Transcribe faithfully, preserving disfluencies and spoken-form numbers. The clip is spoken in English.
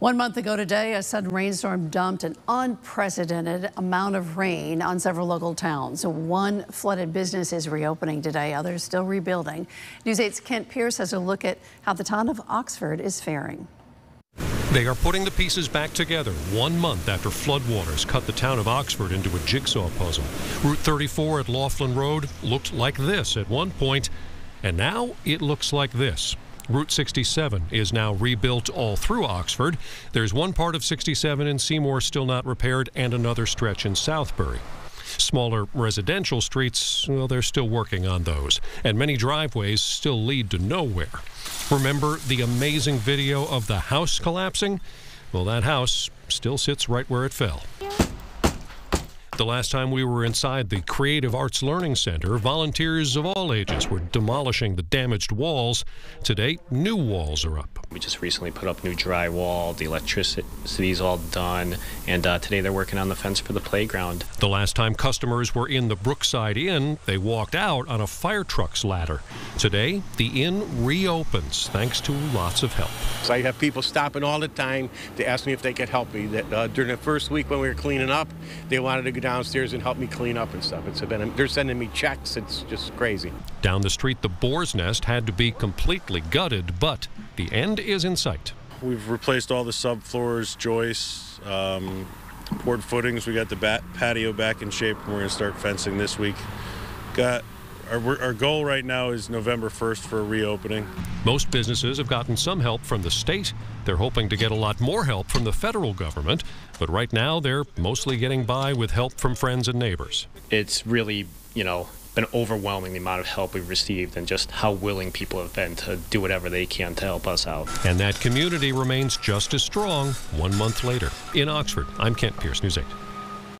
One month ago today, a sudden rainstorm dumped an unprecedented amount of rain on several local towns. One flooded business is reopening today, others still rebuilding. News eight's Kent Pierce has a look at how the town of Oxford is faring. They are putting the pieces back together one month after floodwaters cut the town of Oxford into a jigsaw puzzle. Route thirty-four at Laughlin Road looked like this at one point, and now it looks like this. Route sixty-seven is now rebuilt all through Oxford. There's one part of sixty-seven in Seymour still not repaired and another stretch in Southbury. Smaller residential streets, well, they're still working on those. And many driveways still lead to nowhere. Remember the amazing video of the house collapsing? Well, that house still sits right where it fell. The last time we were inside the Creative Arts Learning Center, volunteers of all ages were demolishing the damaged walls. Today, new walls are up. We just recently put up new drywall, the electricity's all done, and uh, today they're working on the fence for the playground. The last time customers were in the Brookside Inn, they walked out on a fire truck's ladder. Today, the inn reopens thanks to lots of help. So I have people stopping all the time to ask me if they could help me. That, uh, during the first week when we were cleaning up, they wanted to go down downstairs and help me clean up and stuff. It's been, they're sending me checks. It's just crazy. Down the street, the Boar's Nest had to be completely gutted, but the end is in sight. We've replaced all the subfloors, joists, um, poured footings. We got the bat patio back in shape, and we're going to start fencing this week. Got our, our goal right now is November first for a reopening. Most businesses have gotten some help from the state. They're hoping to get a lot more help from the federal government, but right now they're mostly getting by with help from friends and neighbors. It's really, you know, been overwhelming the amount of help we've received and just how willing people have been to do whatever they can to help us out. And that community remains just as strong one month later. In Oxford, I'm Kent Pierce, News eight.